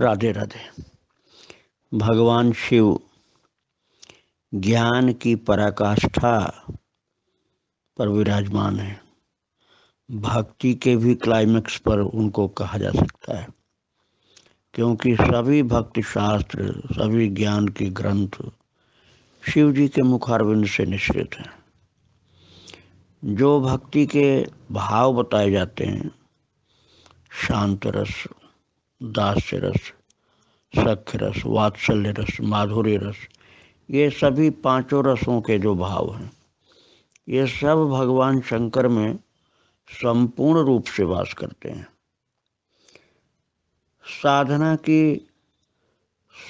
राधे राधे। भगवान शिव ज्ञान की पराकाष्ठा पर विराजमान है। भक्ति के भी क्लाइमेक्स पर उनको कहा जा सकता है, क्योंकि सभी भक्ति शास्त्र, सभी ज्ञान के ग्रंथ शिव जी के मुखारविंद से निश्चित हैं। जो भक्ति के भाव बताए जाते हैं, शांत रस, दास्य रस, सख्य रस, वात्सल्य रस, माधुर्य रस, ये सभी पांचों रसों के जो भाव हैं, ये सब भगवान शंकर में संपूर्ण रूप से वास करते हैं। साधना की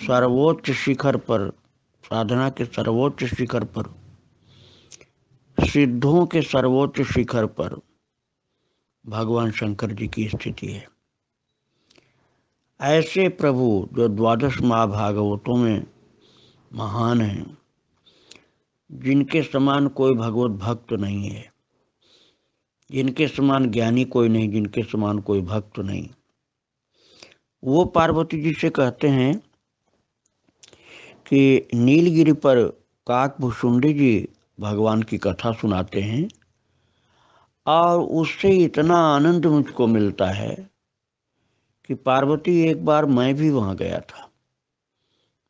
सर्वोच्च शिखर पर, साधना के सर्वोच्च शिखर पर, सिद्धों के सर्वोच्च शिखर पर भगवान शंकर जी की स्थिति है। ऐसे प्रभु जो द्वादश महाभागवतों में महान हैं, जिनके समान कोई भगवत भक्त नहीं है, जिनके समान ज्ञानी कोई नहीं, जिनके समान कोई भक्त नहीं, वो पार्वती जी से कहते हैं कि नीलगिरी पर काकभुशुंडी जी भगवान की कथा सुनाते हैं और उससे इतना आनंद मुझको मिलता है कि पार्वती, एक बार मैं भी वहाँ गया था,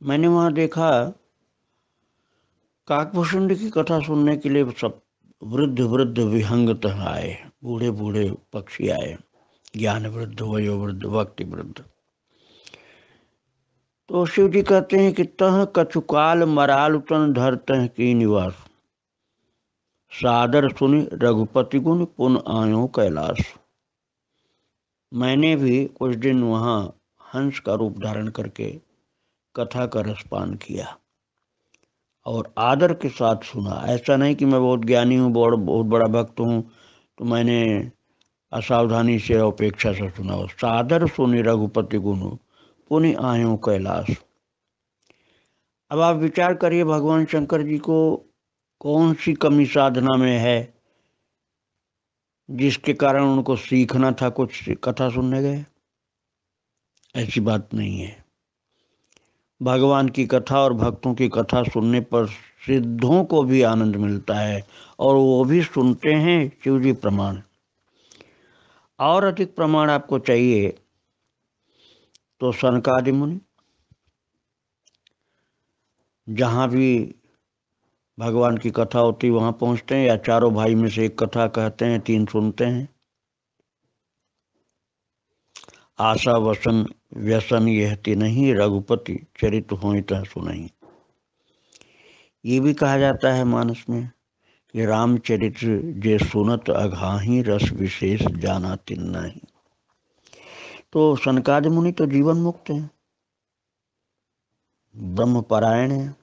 मैंने वहाँ देखा काकभुशुंडी की कथा सुनने के लिए सब वृद्ध वृद्ध विहंगत आए, बूढ़े बूढ़े पक्षी आए, ज्ञान वृद्ध, वयोवृद्ध, भक्ति वृद्ध। तो शिव जी कहते हैं कि तह कछुकाल मराल उतन धरतह की निवास, सादर सुन रघुपति गुण पुन आयो कैलाश। मैंने भी कुछ दिन वहाँ हंस का रूप धारण करके कथा का रसपान किया और आदर के साथ सुना। ऐसा नहीं कि मैं बहुत ज्ञानी हूँ, बहुत बड़ा भक्त हूँ, तो मैंने असावधानी से, अपेक्षा से सुना। सादर सुनी रघुपति गुण पुनि आयो कैलाश। अब आप विचार करिए, भगवान शंकर जी को कौन सी कमी साधना में है जिसके कारण उनको सीखना था कुछ, कथा सुनने गए? ऐसी बात नहीं है। भगवान की कथा और भक्तों की कथा सुनने पर सिद्धों को भी आनंद मिलता है और वो भी सुनते हैं। शिव जी प्रमाण, और अधिक प्रमाण आपको चाहिए तो सनकादि मुनि, जहाँ भी भगवान की कथा होती वहाँ पहुँचते हैं, या चारों भाई में से एक कथा कहते हैं, तीन सुनते हैं। आशा वसन व्यसन यहति नहीं, रघुपति चरित होई तह सुनहि। ये भी कहा जाता है मानस में कि रामचरित जे सुनत अघाही, रस विशेष जाना तिन नाही। तो सनकादि मुनि तो जीवन मुक्त हैं, ब्रह्मपरायण हैं,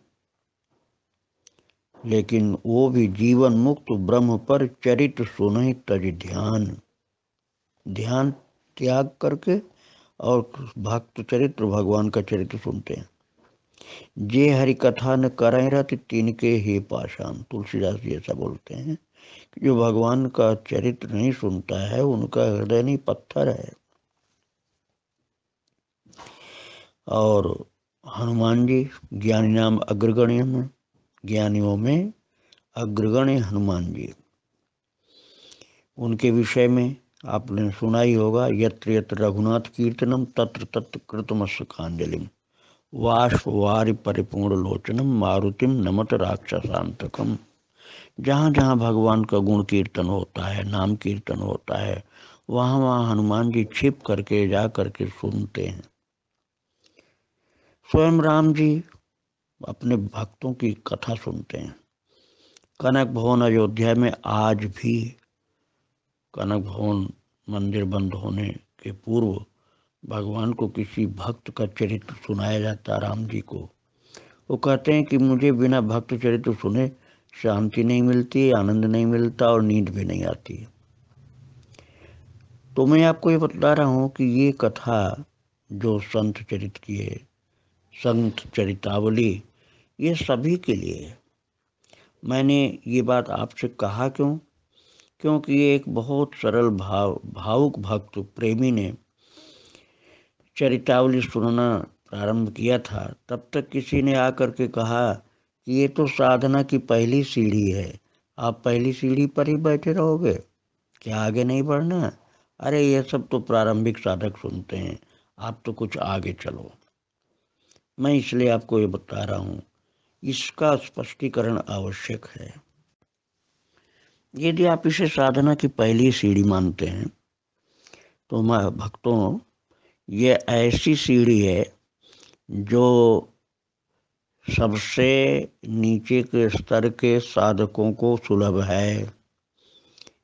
लेकिन वो भी जीवन मुक्त ब्रह्म पर चरित सुनहि तज ध्यान। ध्यान त्याग करके और भक्त चरित्र, भगवान का चरित्र सुनते हैं। जे हरि कथा न करें रहते तीन के ही पाषाण। तुलसीदास जी ऐसा बोलते हैं कि जो भगवान का चरित्र नहीं सुनता है उनका हृदय नहीं, पत्थर है। और हनुमान जी ज्ञानी नाम अग्रगण्य में, ज्ञानियों में अग्रगण्य हनुमान जी। उनके विषय में आपने सुना ही होगा, यत्र यत्र रघुनाथ कीर्तनम तत्र तत्र कृतमस्तकांजलिम, वाष्पवारि परिपूर्ण लोचनम मारुतिम नमत राक्षसांतकम। जहाँ जहाँ भगवान का गुण कीर्तन होता है, नाम कीर्तन होता है, वहाँ वहाँ हनुमान जी छिप करके जा करके सुनते हैं। स्वयं राम जी अपने भक्तों की कथा सुनते हैं। कनक भवन अयोध्या में आज भी, कनक भवन मंदिर बंद होने के पूर्व, भगवान को किसी भक्त का चरित्र सुनाया जाता, राम जी को। वो कहते हैं कि मुझे बिना भक्त चरित्र सुने शांति नहीं मिलती, आनंद नहीं मिलता और नींद भी नहीं आती। तो मैं आपको ये बता रहा हूँ कि ये कथा जो संत चरित की है, संत चरितावली, ये सभी के लिए है। मैंने ये बात आपसे कहा क्यों? क्योंकि एक बहुत सरल भावुक भक्त प्रेमी ने चरितावली सुनना प्रारंभ किया था, तब तक किसी ने आकर के कहा कि ये तो साधना की पहली सीढ़ी है, आप पहली सीढ़ी पर ही बैठे रहोगे, क्या आगे नहीं बढ़ना? अरे ये सब तो प्रारंभिक साधक सुनते हैं, आप तो कुछ आगे चलो। मैं इसलिए आपको ये बता रहा हूँ, इसका स्पष्टीकरण आवश्यक है। यदि आप इसे साधना की पहली सीढ़ी मानते हैं तो मैं भक्तों, ये ऐसी सीढ़ी है जो सबसे नीचे के स्तर के साधकों को सुलभ है,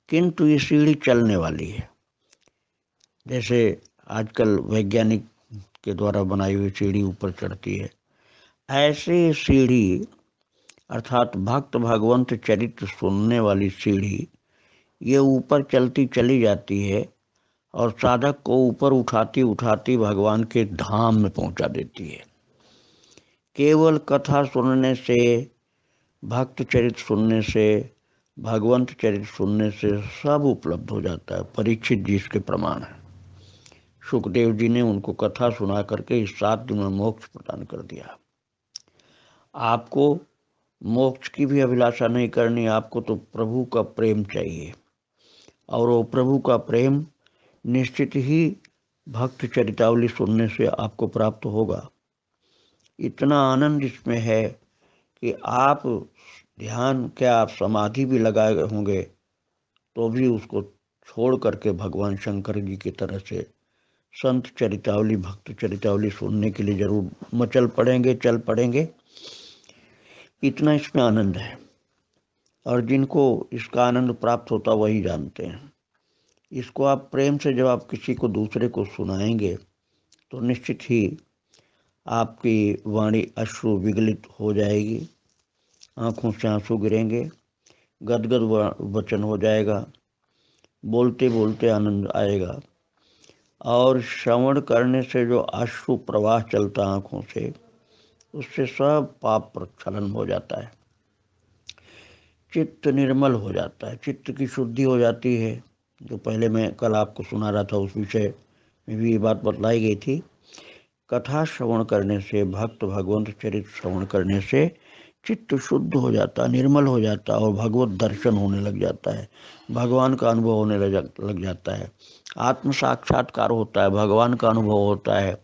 किंतु ये सीढ़ी चलने वाली है। जैसे आजकल वैज्ञानिक के द्वारा बनाई हुई सीढ़ी ऊपर चढ़ती है, ऐसी सीढ़ी अर्थात भक्त भगवंत चरित्र सुनने वाली सीढ़ी ये ऊपर चलती चली जाती है और साधक को ऊपर उठाती उठाती भगवान के धाम में पहुंचा देती है। केवल कथा सुनने से, भक्त चरित्र सुनने से, भगवंत चरित्र सुनने से सब उपलब्ध हो जाता है। परीक्षित जी इसके प्रमाण है। सुखदेव जी ने उनको कथा सुना करके इस 7 दिन में मोक्ष प्रदान कर दिया। आपको मोक्ष की भी अभिलाषा नहीं करनी, आपको तो प्रभु का प्रेम चाहिए, और वो प्रभु का प्रेम निश्चित ही भक्त चरितावली सुनने से आपको प्राप्त होगा। इतना आनंद इसमें है कि आप ध्यान, क्या आप समाधि भी लगाए होंगे तो भी उसको छोड़ करके भगवान शंकर जी की तरह से संत चरितावली, भक्त चरितावली सुनने के लिए जरूर मचल पड़ेंगे, चल पड़ेंगे। इतना इसमें आनंद है, और जिनको इसका आनंद प्राप्त होता वही जानते हैं। इसको आप प्रेम से जब आप किसी को, दूसरे को सुनाएंगे तो निश्चित ही आपकी वाणी अश्रु विगलित हो जाएगी, आँखों से आंसू गिरेंगे, गदगद वचन हो जाएगा, बोलते बोलते आनंद आएगा। और श्रवण करने से जो अश्रु प्रवाह चलता आँखों से, उससे सब पाप प्रक्षालन हो जाता है, चित्त निर्मल हो जाता है, चित्त की शुद्धि हो जाती है। जो पहले मैं कल आपको सुना रहा था, उस विषय में भी ये बात बतलाई गई थी। कथा श्रवण करने से, भक्त भगवंत चरित्र श्रवण करने से चित्त शुद्ध हो जाता है, निर्मल हो जाता है, और भगवत दर्शन होने लग जाता है, भगवान का अनुभव होने लग जाता है, आत्म साक्षात्कार होता है, भगवान का अनुभव होता है।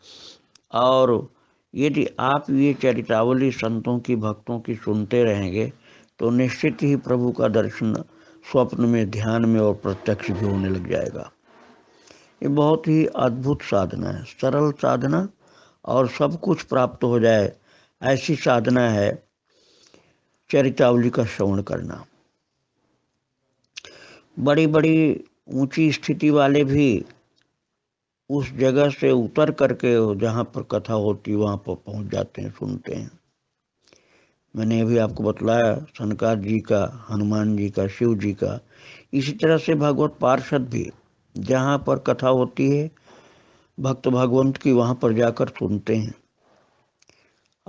और यदि आप ये चरितावली संतों की, भक्तों की सुनते रहेंगे तो निश्चित ही प्रभु का दर्शन स्वप्न में, ध्यान में और प्रत्यक्ष भी होने लग जाएगा। ये बहुत ही अद्भुत साधना है, सरल साधना, और सब कुछ प्राप्त हो जाए ऐसी साधना है चरितावली का श्रवण करना। बड़ी बड़ी ऊंची स्थिति वाले भी उस जगह से उतर करके जहाँ पर कथा होती वहाँ पर पहुँच जाते हैं, सुनते हैं। मैंने अभी आपको बतलाया सनकाद जी का, हनुमान जी का, शिव जी का। इसी तरह से भगवत पार्षद भी जहाँ पर कथा होती है भक्त भगवंत की, वहाँ पर जाकर सुनते हैं।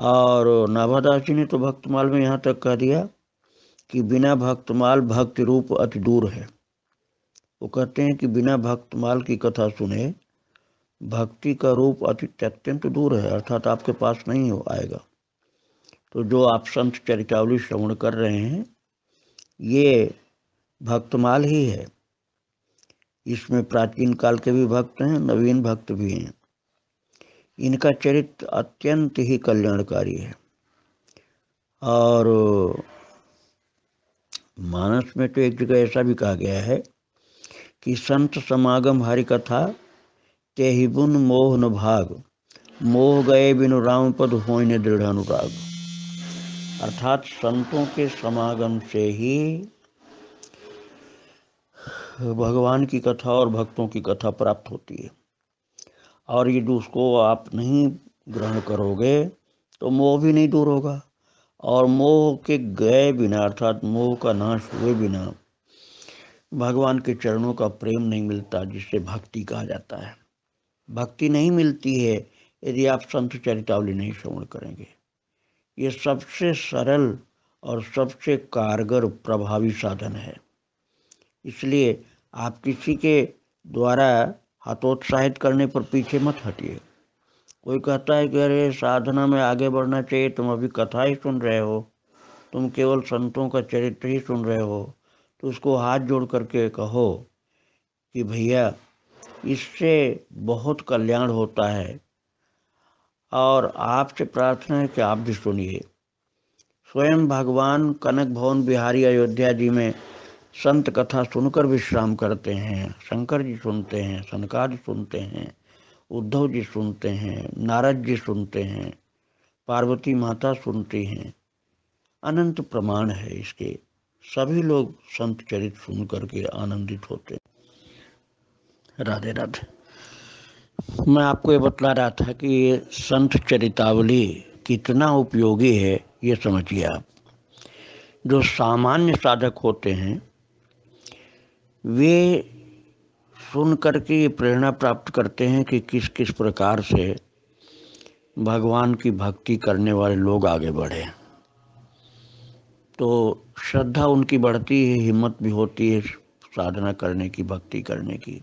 और नाभादास जी ने तो भक्तमाल में यहाँ तक कह दिया कि बिना भक्तमाल भक्ति रूप अति दूर है। वो कहते हैं कि बिना भक्तमाल की कथा सुने भक्ति का रूप अति अत्यंत दूर है, अर्थात आपके पास नहीं हो आएगा। तो जो आप संत चरितावली श्रवण कर रहे हैं ये भक्तमाल ही है। इसमें प्राचीन काल के भी भक्त हैं, नवीन भक्त भी हैं। इनका चरित्र अत्यंत ही कल्याणकारी है। और मानस में तो एक जगह ऐसा भी कहा गया है कि संत समागम हरि कथा ते ही बुन मोह न भाग, मोह गए बिनु राम पद होइने दृढ़ अनुराग। अर्थात संतों के समागम से ही भगवान की कथा और भक्तों की कथा प्राप्त होती है, और यदि उसको आप नहीं ग्रहण करोगे तो मोह भी नहीं दूर होगा। और मोह के गए बिना अर्थात मोह का नाश हुए बिना भगवान के चरणों का प्रेम नहीं मिलता, जिससे भक्ति कहा जाता है। भक्ति नहीं मिलती है यदि आप संत चरितावली नहीं श्रवण करेंगे। ये सबसे सरल और सबसे कारगर प्रभावी साधन है। इसलिए आप किसी के द्वारा हतोत्साहित करने पर पीछे मत हटिए। कोई कहता है कि अरे साधना में आगे बढ़ना चाहिए, तुम अभी कथा ही सुन रहे हो, तुम केवल संतों का चरित्र ही सुन रहे हो, तो उसको हाथ जोड़ करके कहो कि भैया इससे बहुत कल्याण होता है और आपसे प्रार्थना है कि आप भी सुनिए। स्वयं भगवान कनक भवन बिहारी अयोध्या जी में संत कथा सुनकर विश्राम करते हैं। शंकर जी सुनते हैं, संकादी सुनते हैं, उद्धव जी सुनते हैं, नारद जी सुनते हैं, पार्वती माता सुनती हैं। अनंत प्रमाण है इसके। सभी लोग संत चरित्र सुन करके आनंदित होते हैं। राधे राधे। मैं आपको ये बतला रहा था कि ये संत चरितावली कितना उपयोगी है, ये समझिए आप। जो सामान्य साधक होते हैं वे सुन करके ये प्रेरणा प्राप्त करते हैं कि किस किस प्रकार से भगवान की भक्ति करने वाले लोग आगे बढ़े, तो श्रद्धा उनकी बढ़ती है, हिम्मत भी होती है साधना करने की, भक्ति करने की।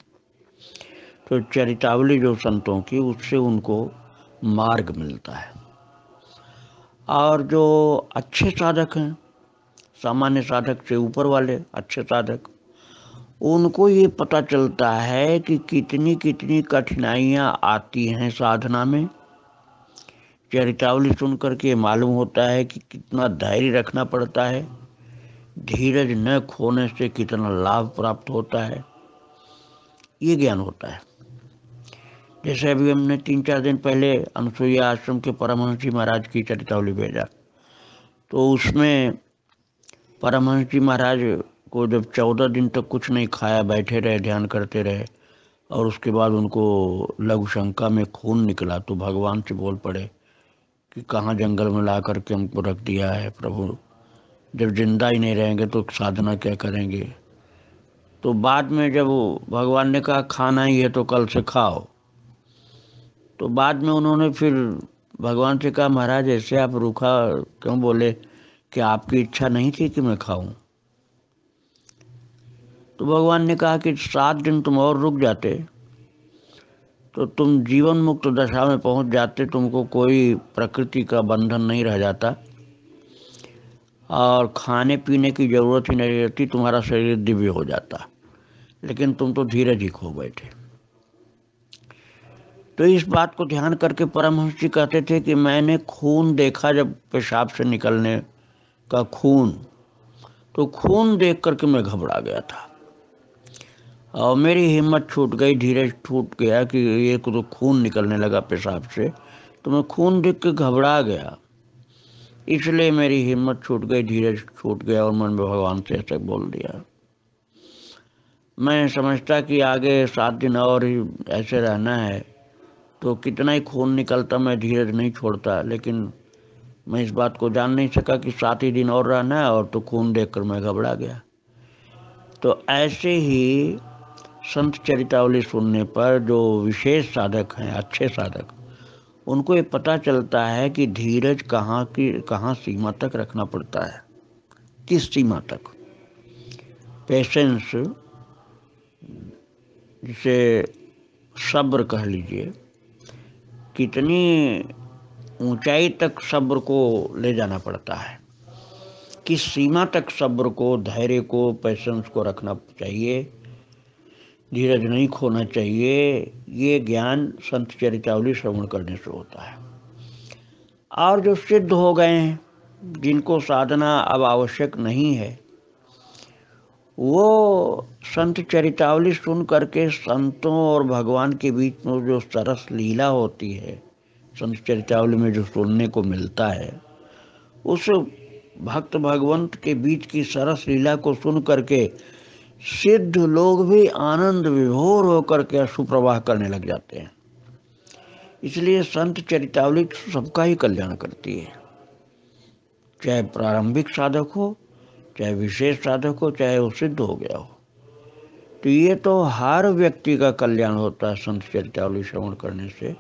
तो चरितावली जो संतों की, उससे उनको मार्ग मिलता है। और जो अच्छे साधक हैं, सामान्य साधक से ऊपर वाले अच्छे साधक, उनको ये पता चलता है कि कितनी कितनी कठिनाइयाँ आती हैं साधना में। चरितावली सुन कर के मालूम होता है कि कितना धैर्य रखना पड़ता है, धीरज न खोने से कितना लाभ प्राप्त होता है, ये ज्ञान होता है। जैसे अभी हमने 3-4 दिन पहले अनुसुईया आश्रम के परमहंस जी महाराज की चरितावली भेजा, तो उसमें परमहंस जी महाराज को जब 14 दिन तक कुछ नहीं खाया, बैठे रहे, ध्यान करते रहे, और उसके बाद उनको लघुशंका में खून निकला, तो भगवान से बोल पड़े कि कहाँ जंगल में ला करके हमको रख दिया है प्रभु, जब जिंदा ही नहीं रहेंगे तो साधना क्या करेंगे। तो बाद में जब भगवान ने कहा खाना ही है तो कल से खाओ, तो बाद में उन्होंने फिर भगवान से कहा महाराज ऐसे आप रूखा क्यों बोले, कि आपकी इच्छा नहीं थी कि मैं खाऊं। तो भगवान ने कहा कि 7 दिन तुम और रुक जाते तो तुम जीवन मुक्त दशा में पहुंच जाते, तुमको कोई प्रकृति का बंधन नहीं रह जाता और खाने पीने की ज़रूरत ही नहीं रहती, तुम्हारा शरीर दिव्य हो जाता, लेकिन तुम तो धीरज ही खो बैठे। तो इस बात को ध्यान करके परमहंस जी कहते थे कि मैंने खून देखा, जब पेशाब से निकलने का खून, तो खून देख करके मैं घबरा गया था और मेरी हिम्मत छूट गई, धीरज छूट गया कि ये तो खून निकलने लगा पेशाब से, तो मैं खून देख के घबरा गया, इसलिए मेरी हिम्मत छूट गई, धीरज छूट गया और मन में भगवान से ऐसे बोल दिया। मैं समझता कि आगे 7 दिन और ही ऐसे रहना है, तो कितना ही खून निकलता मैं धीरज नहीं छोड़ता, लेकिन मैं इस बात को जान नहीं सका कि 7 ही दिन और रहना है, और तो खून देखकर मैं घबरा गया। तो ऐसे ही संत चरितावली सुनने पर जो विशेष साधक हैं, अच्छे साधक, उनको ये पता चलता है कि धीरज कहाँ सीमा तक रखना पड़ता है, किस सीमा तक। पेशेंस, जिसे सब्र कह लीजिए, कितनी ऊंचाई तक सब्र को ले जाना पड़ता है, किस सीमा तक सब्र को, धैर्य को, पेशेंस को रखना चाहिए, धीरज नहीं खोना चाहिए, ये ज्ञान संत चरितावली श्रवण करने से होता है। और जो सिद्ध हो गए हैं, जिनको साधना अब आवश्यक नहीं है, वो संत चरितावली सुन करके संतों और भगवान के बीच में जो सरस लीला होती है, संत चरितावली में जो सुनने को मिलता है, उस भक्त भगवंत के बीच की सरस लीला को सुन करके सिद्ध लोग भी आनंद विभोर होकर के सुप्रवाह करने लग जाते हैं। इसलिए संत चरितावली सबका ही कल्याण करती है, चाहे प्रारंभिक साधक हो, चाहे विशेष साधक हो, चाहे वो सिद्ध हो गया हो। तो ये तो हर व्यक्ति का कल्याण होता है संत चरितावली श्रवण करने से।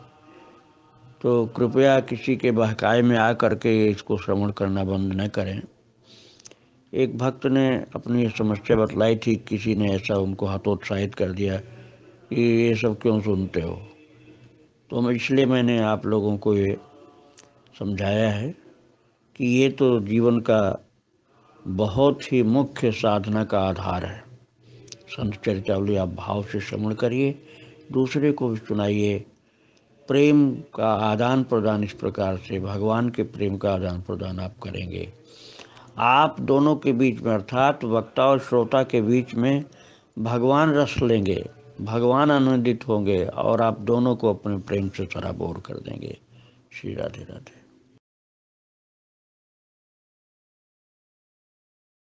तो कृपया किसी के बहकाए में आ करके इसको श्रवण करना बंद न करें। एक भक्त ने अपनी समस्या बतलाई थी, किसी ने ऐसा उनको हतोत्साहित कर दिया कि ये सब क्यों सुनते हो, तो इसलिए मैंने आप लोगों को ये समझाया है कि ये तो जीवन का बहुत ही मुख्य साधना का आधार है। संत चरितावली आप भाव से श्रवण करिए, दूसरे को भी सुनाइए। प्रेम का आदान प्रदान इस प्रकार से भगवान के प्रेम का आदान प्रदान आप करेंगे। आप दोनों के बीच में अर्थात वक्ता और श्रोता के बीच में भगवान रस लेंगे, भगवान आनंदित होंगे और आप दोनों को अपने प्रेम से सराबोर कर देंगे। श्री राधे राधे।